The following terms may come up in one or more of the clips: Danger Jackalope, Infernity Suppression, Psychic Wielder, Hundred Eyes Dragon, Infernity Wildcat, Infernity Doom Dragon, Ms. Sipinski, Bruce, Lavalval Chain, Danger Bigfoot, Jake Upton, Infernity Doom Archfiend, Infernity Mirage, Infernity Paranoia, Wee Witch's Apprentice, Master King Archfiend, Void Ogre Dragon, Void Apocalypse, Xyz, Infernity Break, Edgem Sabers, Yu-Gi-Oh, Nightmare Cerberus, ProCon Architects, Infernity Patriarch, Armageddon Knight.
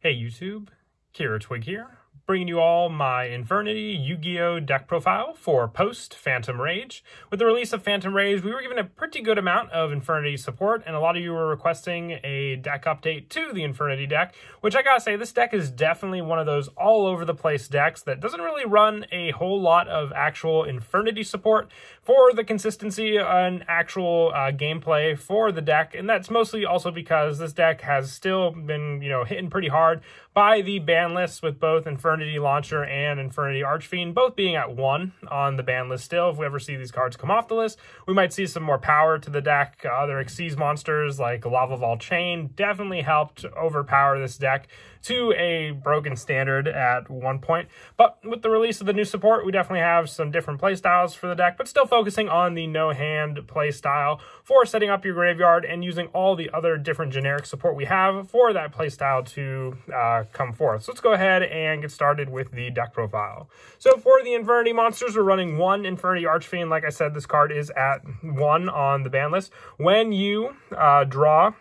Hey YouTube, Kira Twig here, bringing you all my Infernity Yu-Gi-Oh deck profile for post-Phantom Rage. With the release of Phantom Rage, we were given a pretty good amount of Infernity support, and a lot of you were requesting a deck update to the Infernity deck, which I gotta say, this deck is definitely one of those all-over-the-place decks that doesn't really run a whole lot of actual Infernity support for the consistency and actual gameplay for the deck, and that's mostly also because this deck has still been, hitting pretty hard by the ban lists, with both Infernity Launcher and Infernity Archfiend both being at 1 on the ban list still. If we ever see these cards come off the list, we might see some more power to the deck. Other Xyz monsters like Lavalval Chain definitely helped overpower this deck to a broken standard at one point. But with the release of the new support, we definitely have some different playstyles for the deck, but still focusing on the no-hand playstyle for setting up your graveyard and using all the other different generic support we have for that playstyle to come forth. So let's go ahead and get started with the deck profile. So for the Infernity monsters, we're running 1 Infernity Archfiend. Like I said, this card is at 1 on the ban list. When you draw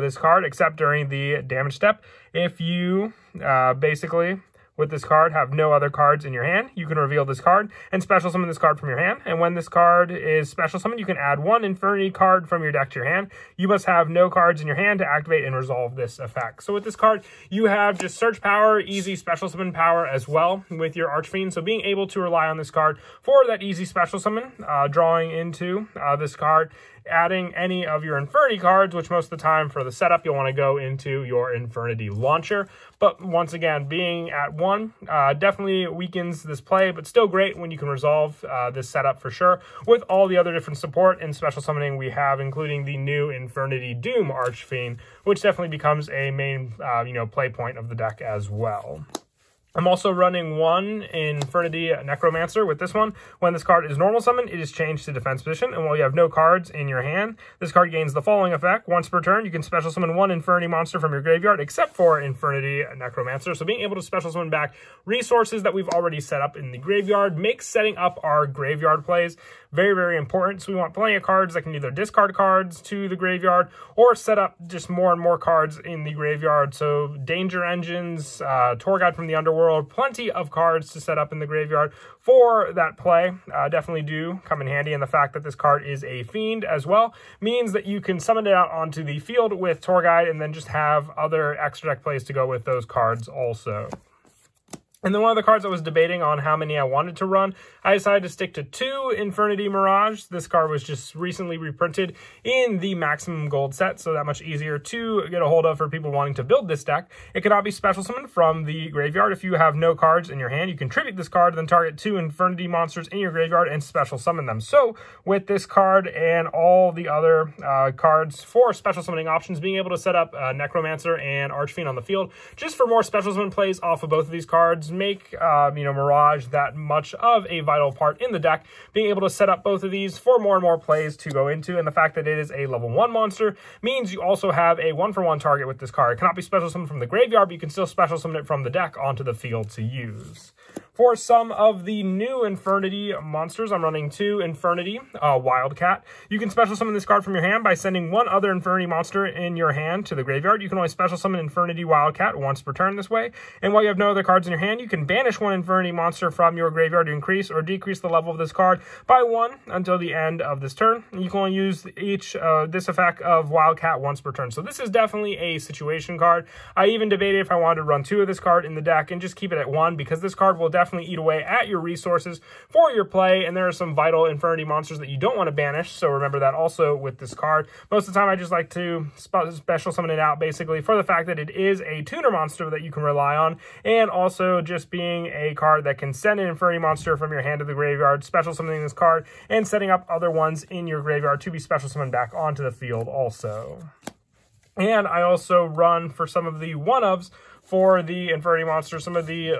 this card, except during the damage step, if you basically with this card have no other cards in your hand, you can reveal this card and special summon this card from your hand. And when this card is special summoned, you can add 1 Infernity card from your deck to your hand. You must have no cards in your hand to activate and resolve this effect. So with this card, you have just search power, easy special summon power as well with your Archfiend. So being able to rely on this card for that easy special summon, drawing into this card, adding any of your Infernity cards, which most of the time for the setup, you'll want to go into your Infernity Launcher. But once again, being at 1 definitely weakens this play, but still great when you can resolve this setup for sure, with all the other different support and special summoning we have, including the new Infernity Doom Archfiend, which definitely becomes a main play point of the deck as well. I'm also running 1 Infernity Necromancer with this one. When this card is normal summoned, it is changed to defense position, and while you have no cards in your hand, this card gains the following effect. Once per turn, you can special summon 1 Infernity monster from your graveyard, except for Infernity Necromancer. So being able to special summon back resources that we've already set up in the graveyard makes setting up our graveyard plays very, very important. So we want plenty of cards that can either discard cards to the graveyard or set up just more and more cards in the graveyard. So Danger Engines, Tour Guide from the Underworld, plenty of cards to set up in the graveyard for that play definitely do come in handy. And the fact that this card is a fiend as well means that you can summon it out onto the field with Tour Guide and then just have other extra deck plays to go with those cards also. And then one of the cards I was debating on how many I wanted to run, I decided to stick to 2 Infernity Mirage. This card was just recently reprinted in the Maximum Gold set, so that much easier to get a hold of for people wanting to build this deck. It cannot be special summoned from the graveyard. If you have no cards in your hand, you can tribute this card, then target 2 Infernity monsters in your graveyard and special summon them. So with this card and all the other cards for special summoning options, being able to set up Necromancer and Archfiend on the field, just for more special summon plays off of both of these cards, make Mirage that much of a vital part in the deck. Being able to set up both of these for more and more plays to go into, and the fact that it is a level 1 monster means you also have a 1-for-1 target with this card. It cannot be special summoned from the graveyard, but you can still special summon it from the deck onto the field to use. For some of the new Infernity monsters, I'm running 2 Infernity Wildcat. You can special summon this card from your hand by sending 1 other Infernity monster in your hand to the graveyard. You can only special summon Infernity Wildcat once per turn this way. And while you have no other cards in your hand, you can banish 1 Infernity monster from your graveyard to increase or decrease the level of this card by 1 until the end of this turn. And you can only use each this effect of Wildcat once per turn. So this is definitely a situation card. I even debated if I wanted to run 2 of this card in the deck and just keep it at 1, because this card will definitely eat away at your resources for your play, and there are some vital Infernity monsters that you don't want to banish, so remember that also with this card. Most of the time I just like to special summon it out, basically for the fact that it is a tuner monster that you can rely on, and also just being a card that can send an Infernity monster from your hand to the graveyard, special summoning this card, and setting up other ones in your graveyard to be special summoned back onto the field also. And I also run for some of the one-ups for the Infernity monsters, some of the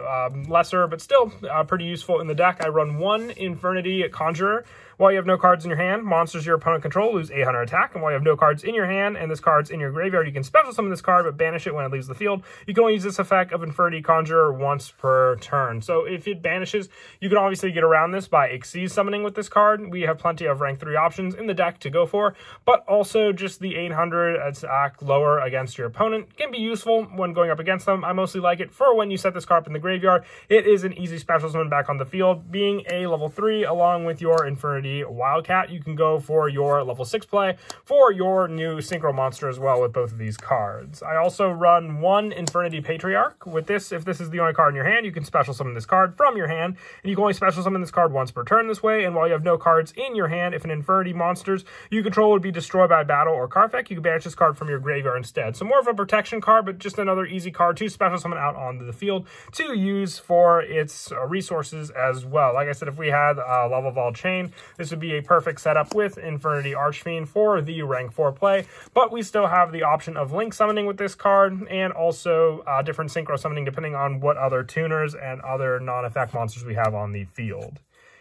lesser, but still pretty useful in the deck. I run 1 Infernity Conjurer. While you have no cards in your hand, monsters your opponent control lose 800 attack. And while you have no cards in your hand and this card's in your graveyard, you can special summon this card, but banish it when it leaves the field. You can only use this effect of Infernity Conjurer once per turn. So if it banishes, you can obviously get around this by Xyz summoning with this card. We have plenty of rank 3 options in the deck to go for, but also just the 800 attack lower against your opponent can be useful when going up against them. custom. I mostly like it for when you set this card up in the graveyard. It is an easy special summon back on the field. Being a level 3 along with your Infernity Wildcat, you can go for your level 6 play for your new Synchro monster as well with both of these cards. I also run one Infernity Patriarch. With this, if this is the only card in your hand, you can special summon this card from your hand, and you can only special summon this card once per turn this way, and while you have no cards in your hand, if an Infernity monsters you control would be destroyed by battle or card effect, you can banish this card from your graveyard instead. So more of a protection card, but just another easy card to special summon out onto the field to use for its resources as well. Like I said, if we had Lavalval Chain, this would be a perfect setup with Infernity Archfiend for the rank 4 play, but we still have the option of link summoning with this card, and also different synchro summoning depending on what other tuners and other non-effect monsters we have on the field.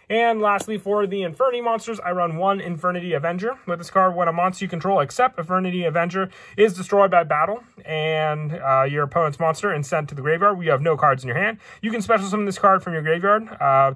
And lastly, for the Infernity monsters, I run one Infernity Avenger. With this card, when a monster you control, except Infernity Avenger, is destroyed by battle and your opponent's monster and sent to the graveyard, you have no cards in your hand, you can special summon this card from your graveyard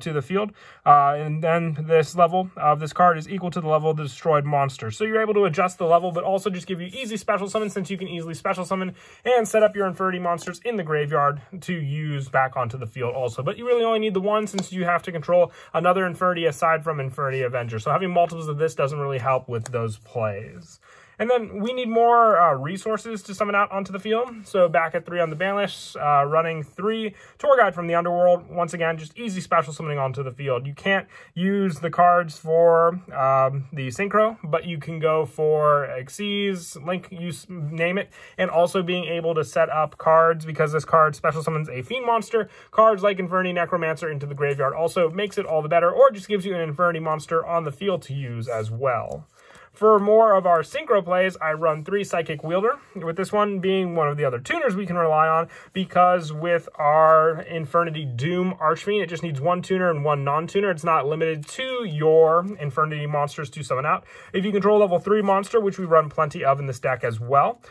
to the field, and then this level of this card is equal to the level of the destroyed monster. So you're able to adjust the level, but also just give you easy special summon, since you can easily special summon and set up your Infernity monsters in the graveyard to use back onto the field also. But you really only need the one, since you have to control another Infernity aside from Infernity Avenger, so having multiples of this doesn't really help with those plays. And then we need more resources to summon out onto the field. So back at 3 on the Banlist, running 3 Tour Guide from the Underworld. Once again, just easy special summoning onto the field. You can't use the cards for the Synchro, but you can go for Xyz, Link, you name it. And also being able to set up cards, because this card special summons a Fiend monster, cards like Infernity Necromancer into the graveyard also makes it all the better, or just gives you an Infernity monster on the field to use as well. For more of our synchro plays, I run 3 Psychic Wielder, with this one being one of the other tuners we can rely on, because with our Infernity Doom Archfiend, it just needs one tuner and one non-tuner. It's not limited to your Infernity monsters to summon out. If you control level 3 monster, which we run plenty of in this deck as well,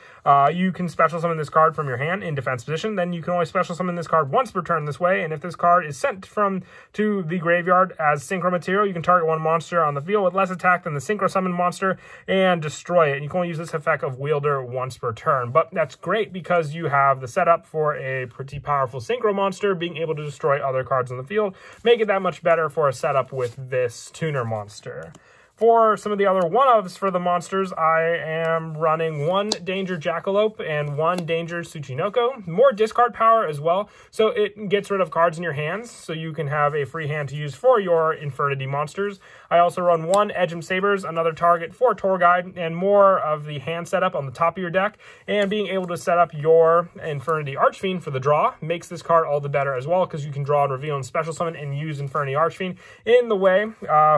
you can special summon this card from your hand in defense position. Then you can only special summon this card once per turn this way, and if this card is sent from to the graveyard as synchro material, you can target one monster on the field with less attack than the synchro summon monster and destroy it. You can only use this effect of Wielder once per turn, but that's great because you have the setup for a pretty powerful synchro monster, being able to destroy other cards on the field, make it that much better for a setup with this tuner monster. For some of the other one-ofs for the monsters, I am running one Danger Jackalope and one Danger Tsuchinoko. More discard power as well, so it gets rid of cards in your hands, so you can have a free hand to use for your Infernity monsters. I also run one Edgem Sabers, another target for Tour Guide, and more of the hand setup on the top of your deck, and being able to set up your Infernity Archfiend for the draw makes this card all the better as well, because you can draw and reveal and special summon and use Infernity Archfiend in the way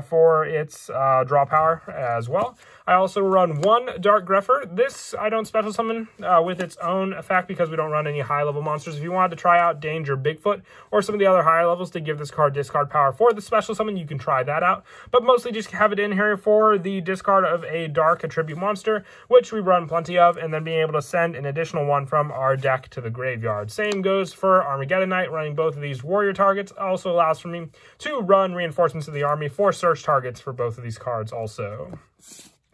for its draw power as well. I also run one Dark Greffer. This I don't special summon with its own effect because we don't run any high level monsters. If you wanted to try out Danger Bigfoot or some of the other higher levels to give this card discard power for the special summon, you can try that out. But mostly just have it in here for the discard of a dark attribute monster, which we run plenty of, and then being able to send an additional one from our deck to the graveyard. Same goes for Armageddon Knight. Running both of these warrior targets also allows for me to run Reinforcements of the Army for search targets for both of these cards also.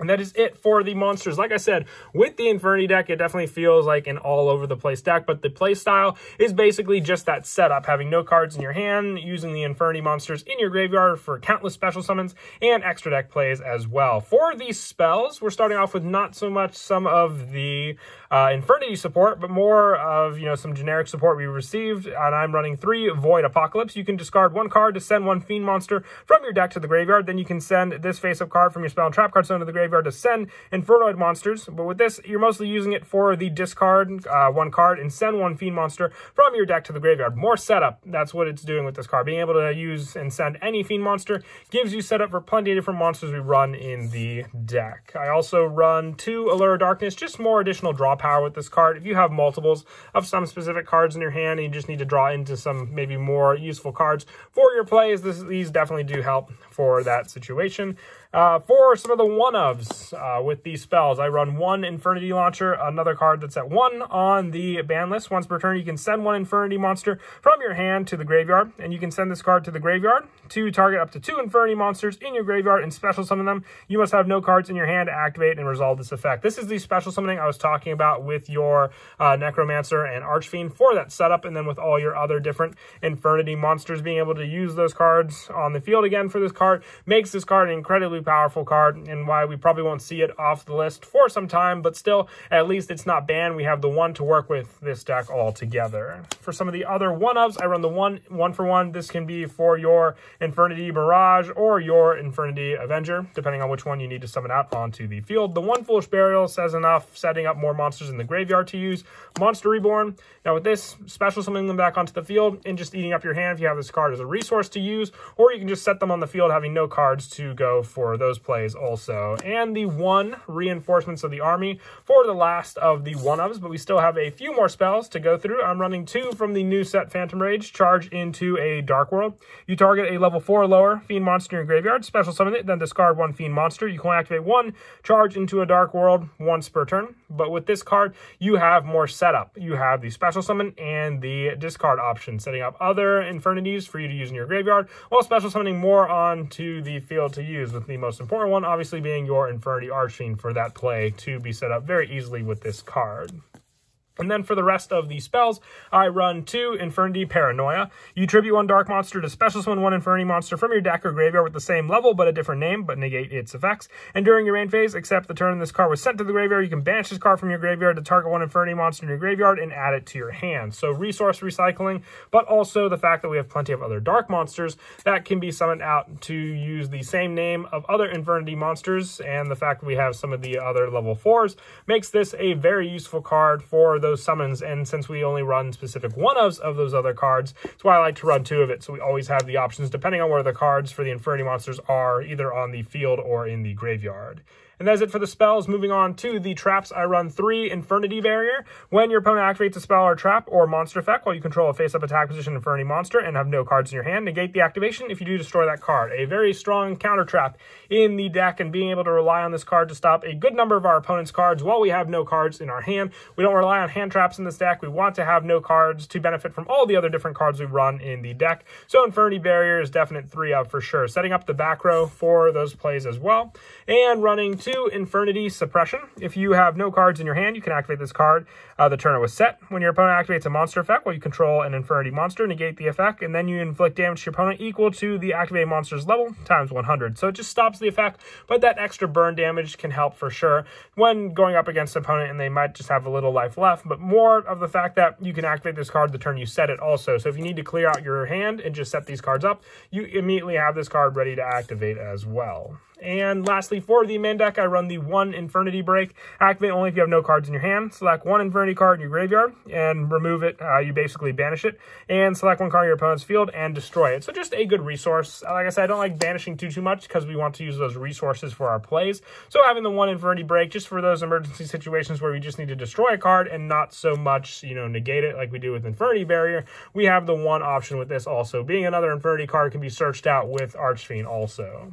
And that is it for the monsters. Like I said, with the Infernity deck, it definitely feels like an all-over-the-place deck, but the play style is basically just that setup, having no cards in your hand, using the Infernity monsters in your graveyard for countless special summons and extra deck plays as well. For these spells, we're starting off with not so much some of the Infernity support, but more of, you know, some generic support we received, and I'm running 3 Void Apocalypse. You can discard one card to send one Fiend monster from your deck to the graveyard, then you can send this face-up card from your spell and trap card zone to the graveyard to send Infernoid monsters, but with this, you're mostly using it for the discard one card and send one Fiend monster from your deck to the graveyard. More setup, that's what it's doing with this card. Being able to use and send any Fiend monster gives you setup for plenty of different monsters we run in the deck. I also run 2 Allure of Darkness, just more additional draw power with this card. If you have multiples of some specific cards in your hand and you just need to draw into some maybe more useful cards for your plays, these definitely do help for that situation. For some of the one-ofs with these spells, I run one Infernity Launcher, another card that's at 1 on the ban list. Once per turn, you can send one Infernity monster from your hand to the graveyard, and you can send this card to the graveyard to target up to 2 Infernity monsters in your graveyard and special summon them. You must have no cards in your hand to activate and resolve this effect. This is the special summoning I was talking about with your Necromancer and Archfiend for that setup, and then with all your other different Infernity monsters, being able to use those cards on the field again for this card makes this card an incredibly powerful card, and why we probably won't see it off the list for some time, but still, at least it's not banned. We have the one to work with this deck altogether. For some of the other one-ups, I run the one for one. This can be for your Infernity Mirage or your Infernity Avenger, depending on which one you need to summon out onto the field. The one Foolish Burial says enough, setting up more monsters in the graveyard to use. Monster Reborn, now with this, special summoning them back onto the field and just eating up your hand if you have this card as a resource to use, or you can just set them on the field having no cards to go for those plays also. And the one Reinforcements of the Army for the last of the one-ofs, but we still have a few more spells to go through. I'm running 2 from the new set Phantom Rage, Charge into a Dark World. You target a level 4 or lower fiend monster in your graveyard, special summon it, then discard one fiend monster. You can activate one Charge into a Dark World once per turn, but with this card you have more setup. You have the special summon and the discard option, setting up other Infernities for you to use in your graveyard, while special summoning more onto the field to use, with the most important one obviously being your Infernity Archfiend for that play to be set up very easily with this card. And then for the rest of the spells, I run 2 Infernity Paranoia. You tribute one dark monster to special summon one Infernity monster from your deck or graveyard with the same level but a different name, but negate its effects. And during your reign phase, except the turn this card was sent to the graveyard, you can banish this card from your graveyard to target one Infernity monster in your graveyard and add it to your hand. So resource recycling, but also the fact that we have plenty of other dark monsters that can be summoned out to use the same name of other Infernity monsters, and the fact that we have some of the other level 4s makes this a very useful card for those summons. And since we only run specific one-ofs of those other cards, that's why I like to run 2 of it, so we always have the options depending on where the cards for the Infernity monsters are, either on the field or in the graveyard. And that's it for the spells. Moving on to the traps, I run 3 Infernity Barrier. When your opponent activates a spell or trap or monster effect while you control a face-up attack position Infernity monster and have no cards in your hand, negate the activation. If you do, destroy that card. A very strong counter trap in the deck, and being able to rely on this card to stop a good number of our opponent's cards while we have no cards in our hand. We don't rely on hand traps in this deck. We want to have no cards to benefit from all the other different cards we run in the deck. So Infernity Barrier is definite 3 up for sure, setting up the back row for those plays as well. And running 2 Infernity Suppression. If you have no cards in your hand, you can activate this card the turn it was set. When your opponent activates a monster effect while you control an Infernity monster, negate the effect, and then you inflict damage to your opponent equal to the activated monster's level times 100. So it just stops the effect, but that extra burn damage can help for sure when going up against an opponent and they might just have a little life left, but more of the fact that you can activate this card the turn you set it also. So if you need to clear out your hand and just set these cards up, you immediately have this card ready to activate as well. And lastly, for the main deck, I run the 1 Infernity Break. Activate only if you have no cards in your hand. Select one Infernity card in your graveyard and remove it. You basically banish it. And select one card in your opponent's field and destroy it. So just a good resource. Like I said, I don't like banishing too much because we want to use those resources for our plays. So having the 1 Infernity Break just for those emergency situations where we just need to destroy a card and not so much, you know, negate it like we do with Infernity Barrier. We have the 1 option with this also. Being another Infernity card can be searched out with Archfiend also.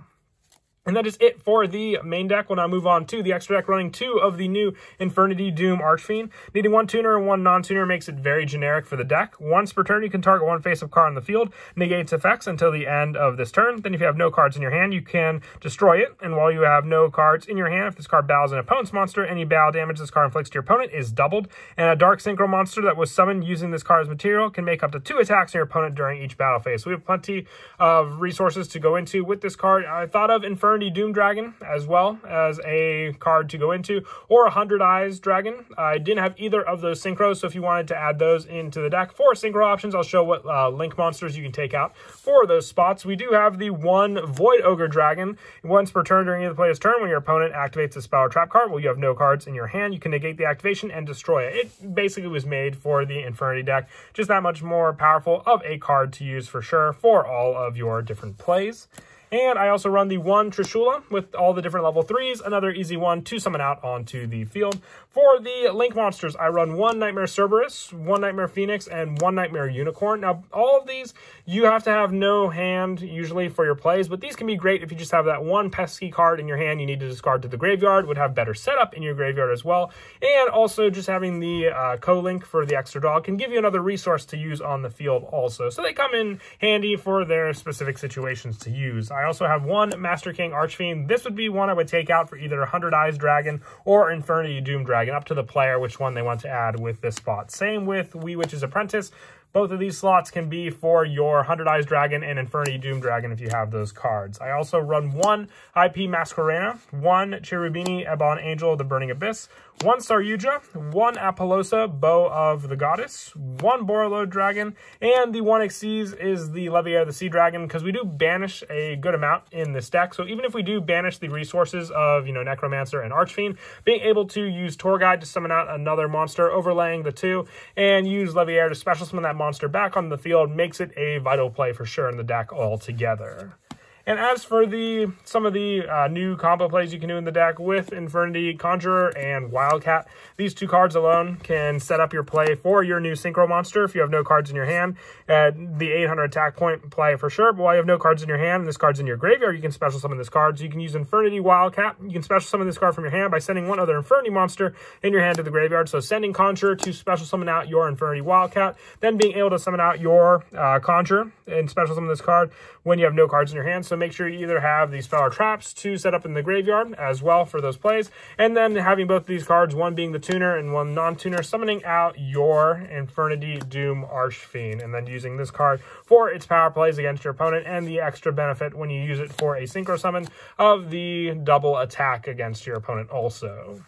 And that is it for the main deck. We'll now move on to the extra deck, running 2 of the new Infernity Doom Archfiend. Needing one tuner and one non-tuner makes it very generic for the deck. Once per turn, you can target one face-up card on the field, negates effects until the end of this turn. Then if you have no cards in your hand, you can destroy it. And while you have no cards in your hand, if this card bows an opponent's monster, any bow damage this card inflicts to your opponent is doubled. And a Dark Synchro monster that was summoned using this card as material can make up to 2 attacks on your opponent during each battle phase. So we have plenty of resources to go into with this card. I thought of Infernity Doom Dragon as well as a card to go into, or 100 Eyes Dragon. I didn't have either of those synchros, so if you wanted to add those into the deck for synchro options, I'll show what link monsters you can take out for those spots. We do have the 1 Void Ogre Dragon. Once per turn during the player's turn, when your opponent activates a spell or trap card, well, you have no cards in your hand, you can negate the activation and destroy it. It basically was made for the Infernity deck, just that much more powerful of a card to use for sure for all of your different plays. And I also run the one Trishula with all the different level 3s, another easy one to summon out onto the field. For the Link monsters, I run one Nightmare Cerberus, one Nightmare Phoenix, and one Nightmare Unicorn. Now, all of these, you have to have no hand usually for your plays, but these can be great if you just have that one pesky card in your hand you need to discard to the graveyard, would have better setup in your graveyard as well. And also just having the co-link for the extra dog can give you another resource to use on the field also. So they come in handy for their specific situations to use. I also have one Master King Archfiend. This would be one I would take out for either 100 Eyes Dragon or Infernity Doom Dragon, up to the player which one they want to add with this spot. Same with Wee Witch's Apprentice. Both of these slots can be for your Hundred Eyes Dragon and Infernity Doom Dragon if you have those cards. I also run one IP Masquerana, one Cherubini, Ebon Angel of the Burning Abyss, one Saryuja, one Apollosa, Bow of the Goddess, one Borrowlode Dragon, and the one Xyz is the Levier of the Sea Dragon, because we do banish a good amount in this deck. So even if we do banish the resources of, you know, Necromancer and Archfiend, being able to use Tour Guide to summon out another monster, overlaying the two, and use Levier to special summon that monster back on the field makes it a vital play for sure in the deck altogether. And as for the some of the new combo plays you can do in the deck with Infernity Conjurer and Wildcat, these two cards alone can set up your play for your new Synchro monster if you have no cards in your hand. The 800 attack point play for sure, but while you have no cards in your hand and this card's in your graveyard, you can special summon this card. So you can use Infernity Wildcat. You can special summon this card from your hand by sending one other Infernity monster in your hand to the graveyard. So sending Conjurer to special summon out your Infernity Wildcat, then being able to summon out your Conjurer and special summon this card when you have no cards in your hand. So make sure you either have the spell or traps to set up in the graveyard as well for those plays. And then having both of these cards, one being the tuner and one non-tuner, summoning out your Infernity Doom Archfiend. And then using this card for its power plays against your opponent and the extra benefit when you use it for a synchro summon of the double attack against your opponent also.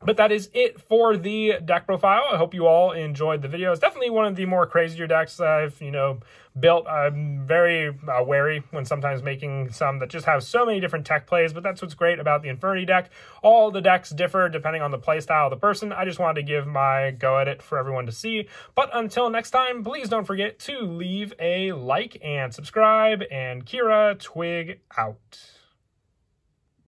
But that is it for the deck profile. I hope you all enjoyed the video. It's definitely one of the more crazier decks I've, you know, built. I'm very wary when sometimes making some that just have so many different tech plays, but that's what's great about the Infernity deck. All the decks differ depending on the play style of the person. I just wanted to give my go at it for everyone to see. But until next time, please don't forget to leave a like and subscribe, and Kira Twig out.